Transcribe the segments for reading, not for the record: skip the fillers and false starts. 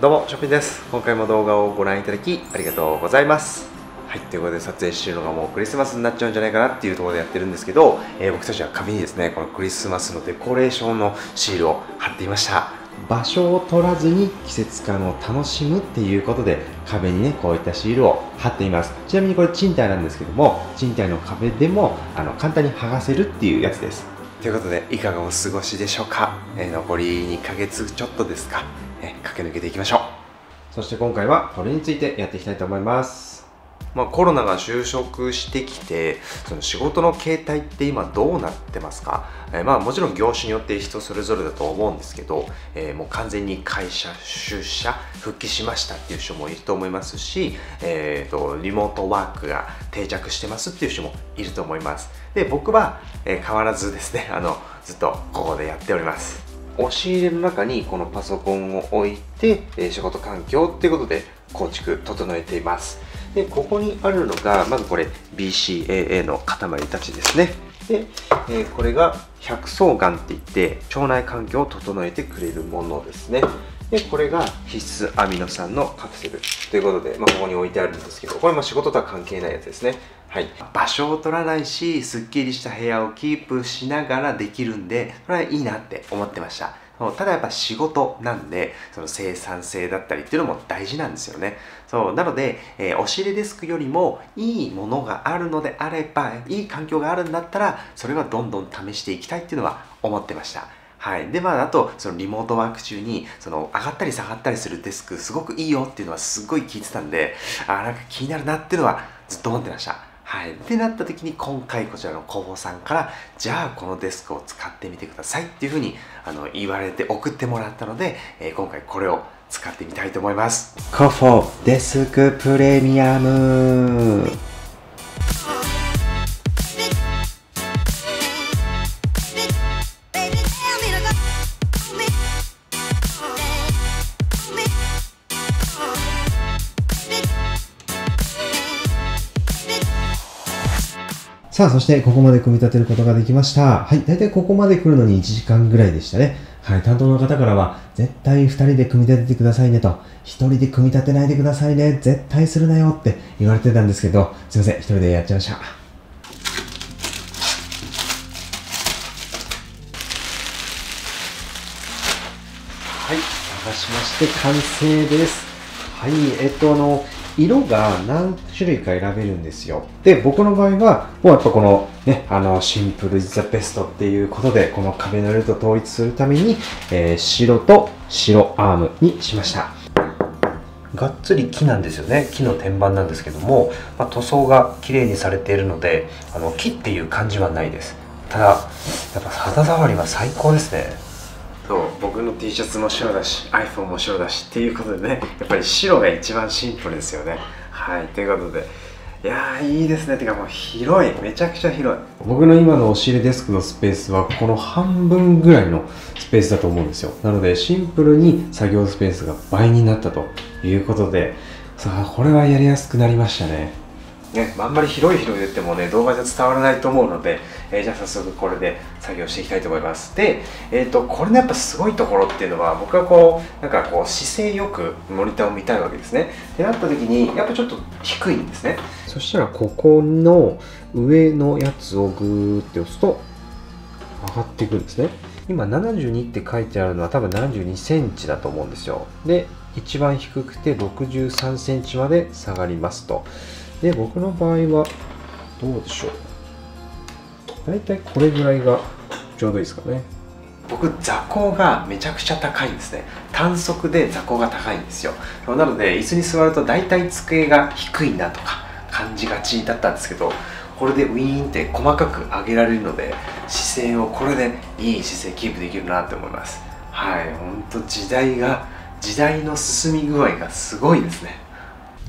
どうも、ショッピンです。今回も動画をご覧いただきありがとうございます。はい、ということで撮影しているのがもうクリスマスになっちゃうんじゃないかなっていうところでやってるんですけど、僕たちは壁にですね、このクリスマスのデコレーションのシールを貼っていました。場所を取らずに季節感を楽しむっていうことで壁にね、こういったシールを貼っています。ちなみにこれ賃貸なんですけども、賃貸の壁でも簡単に剥がせるっていうやつです。ということでいかがお過ごしでしょうか。残り2ヶ月ちょっとですか、駆け抜けていきましょう。そして今回はこれについてやっていきたいと思います。コロナが収束してきて、その仕事の形態って今どうなってますか？もちろん業種によって人それぞれだと思うんですけど、もう完全に会社出社復帰しましたっていう人もいると思いますし、リモートワークが定着してますっていう人もいると思います。で、僕は、変わらずですね、ずっとここでやっております。押し入れの中にこのパソコンを置いて、仕事環境っていうことで構築整えています。で、ここにあるのが、まずこれ BCAA の塊たちですね。で、これが百草丸っていって腸内環境を整えてくれるものですね。で、これが必須アミノ酸のカプセルということで、ここに置いてあるんですけど、これも仕事とは関係ないやつですね。はい、場所を取らないし、すっきりした部屋をキープしながらできるんで、これはいいなって思ってました。ただやっぱ仕事なんで、その生産性だったりっていうのも大事なんですよね。そうなので、押し入れデスクよりもいいものがあるのであれば、いい環境があるんだったら、それはどんどん試していきたいっていうのは思ってました。はい。で、あと、そのリモートワーク中に、上がったり下がったりするデスク、すごくいいよっていうのはすごい聞いてたんで、なんか気になるなっていうのはずっと思ってました。はい。ってなった時に、今回こちらの広報さんから、じゃあこのデスクを使ってみてくださいっていうふうに言われて送ってもらったので、今回これを使ってみたいと思います。広報デスクプレミアム。さあ、そしてここまで組み立てることができました。はい、だいたいここまで来るのに1時間ぐらいでしたね。はい、担当の方からは、絶対2人で組み立ててくださいねと、1人で組み立てないでくださいね、絶対するなよって言われてたんですけど、すいません、1人でやっちゃいました。はい、剥がしまして完成です。はい、色が何種類か選べるんですよ。で、僕の場合は、もうやっぱこのね、シンプルイズザベストっていうことで、この壁の色と統一するために、白と白アームにしました。がっつり木なんですよね。木の天板なんですけども、塗装が綺麗にされているので、木っていう感じはないです。ただ、やっぱ肌触りは最高ですね。そう、僕の T シャツも白だし iPhone も白だしっていうことでね、やっぱり白が一番シンプルですよね。はい、ということで、いやーいいですね。てかもう広い、めちゃくちゃ広い。僕の今の押し入れデスクのスペースはこの半分ぐらいのスペースだと思うんですよ。なのでシンプルに作業スペースが倍になったということで、さあこれはやりやすくなりましたね。あんまり広い言ってもね、動画じゃ伝わらないと思うので、じゃあ早速これで作業していきたいと思います。で、これのやっぱすごいところっていうのは、僕はこうなんかこう姿勢よくモニターを見たいわけですね。ってなった時にやっぱちょっと低いんですね。そしたらここの上のやつをグーって押すと上がっていくんですね。今72って書いてあるのは多分72センチだと思うんですよ。で、一番低くて63センチまで下がりますと。で、僕の場合はどうでしょう、だいたいこれぐらいがちょうどいいですかね。僕、座高がめちゃくちゃ高いんですね。単足で座高が高いんですよ。なので椅子に座るとだいたい机が低いなとか感じがちだったんですけど、これでウィーンって細かく上げられるので、姿勢をこれでいい姿勢キープできるなって思います。はい、ほんと時代の進み具合がすごいですね。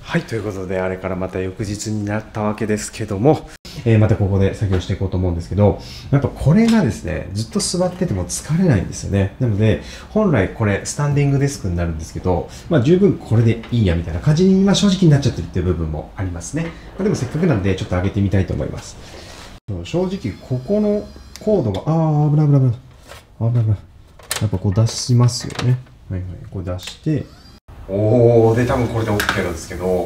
はい、ということで、あれからまた翌日になったわけですけども、またここで作業していこうと思うんですけど、やっぱこれがですね、ずっと座ってても疲れないんですよね。なので本来これスタンディングデスクになるんですけど、十分これでいいやみたいな感じに今正直になっちゃってるっていう部分もありますね。でもせっかくなんでちょっと上げてみたいと思います。正直ここのコードが危ない、やっぱこう出しますよね。はいはい、こう出して、おお、で多分これで OK なんですけど、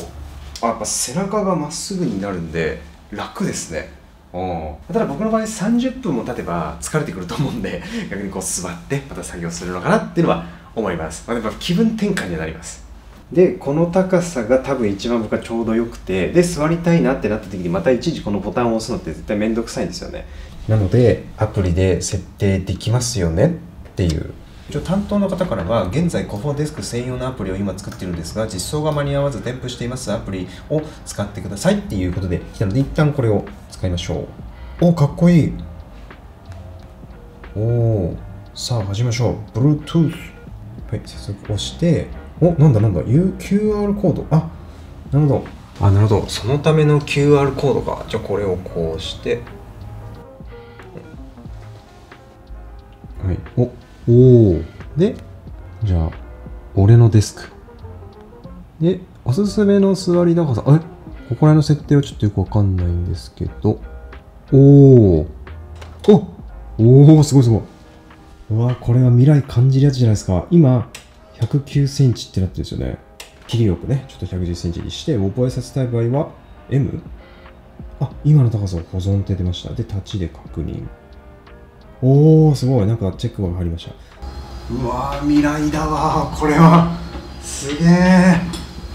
あ、やっぱ背中がまっすぐになるんで楽ですね。ただ僕の場合30分も経てば疲れてくると思うんで、逆にこう座ってまた作業するのかなっていうのは思います。まあ、やっぱ気分転換にはなります。でこの高さが多分一番僕はちょうどよくて、で座りたいなってなった時にまたいちいちこのボタンを押すのって絶対面倒くさいんですよね。なのでアプリで設定できますよねっていう。担当の方からは、現在コフォデスク専用のアプリを今作っているんですが、実装が間に合わず添付していますアプリを使ってくださいっていうことで来たので、一旦これを使いましょう。お、かっこいい。おお、さあ始めましょう。Bluetooth。はい、早速押して、お、なんだなんだ、QR コード。あ、なるほど。あ、なるほど。そのための QR コードか。じゃあこれをこうして。はい、おお、で、じゃあ、俺のデスク。で、おすすめの座り高さ。あれ、ここら辺の設定はちょっとよくわかんないんですけど。おー。おお、すごいすごい。うわ、これは未来感じるやつじゃないですか。今、109センチってなってるんですよね。切りよくね、ちょっと110センチにして、覚えさせたい場合は、M？ あ、今の高さを保存って出ました。で、タッチで確認。おー、すごい、なんかチェックが入りました。うわー、未来だわー、これは。すげえ、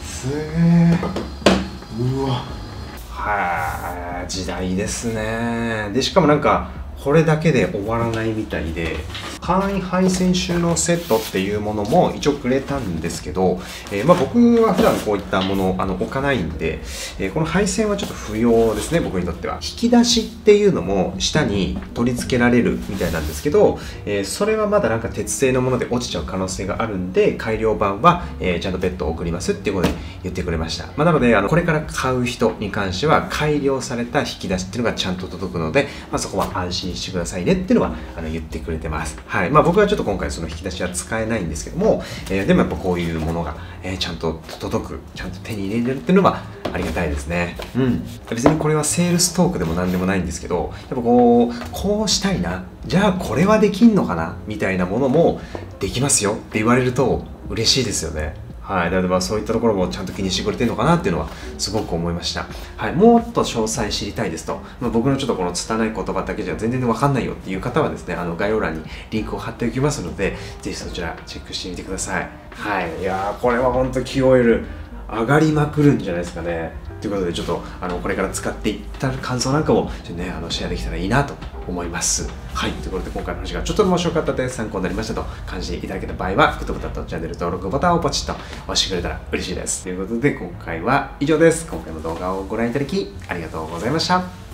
すげえ。うわ、はあ、時代ですね。でしかもなんかこれだけで終わらないみたいで、簡易配線収納セットっていうものも一応くれたんですけど、まあ、僕は普段こういったものを置かないんで、この配線はちょっと不要ですね、僕にとっては。引き出しっていうのも下に取り付けられるみたいなんですけど、それはまだなんか鉄製のもので落ちちゃう可能性があるんで、改良版はちゃんと別途送りますっていうことで言ってくれました。まあ、なのでこれから買う人に関しては改良された引き出しっていうのがちゃんと届くので、まあ、そこは安心してくださいねっていうのは言ってくれてます。はい、まあ、僕はちょっと今回その引き出しは使えないんですけども、でもやっぱこういうものが、ちゃんと届く、ちゃんと手に入れるっていうのはありがたいですね。うん。別にこれはセールストークでも何でもないんですけど、やっぱこうしたいな、じゃあこれはできんのかなみたいなものもできますよって言われると嬉しいですよね。はい、なのでまあそういったところもちゃんと気にしてくれてるのかなっていうのはすごく思いました。はい、もっと詳細知りたいですと、まあ、僕のちょっとこの拙い言葉だけじゃ全然わかんないよっていう方はですね、概要欄にリンクを貼っておきますので、ぜひそちらチェックしてみてください。はい、いやー、これは本当QOL上がりまくるんじゃないですかね。ということでちょっとこれから使っていった感想なんかもちょっとねシェアできたらいいなと思います。はい、ということで今回の話がちょっと面白かったです、参考になりましたと感じていただけた場合はグッドボタンとチャンネル登録ボタンをポチッと押してくれたら嬉しいです。ということで今回は以上です。今回の動画をご覧いただきありがとうございました。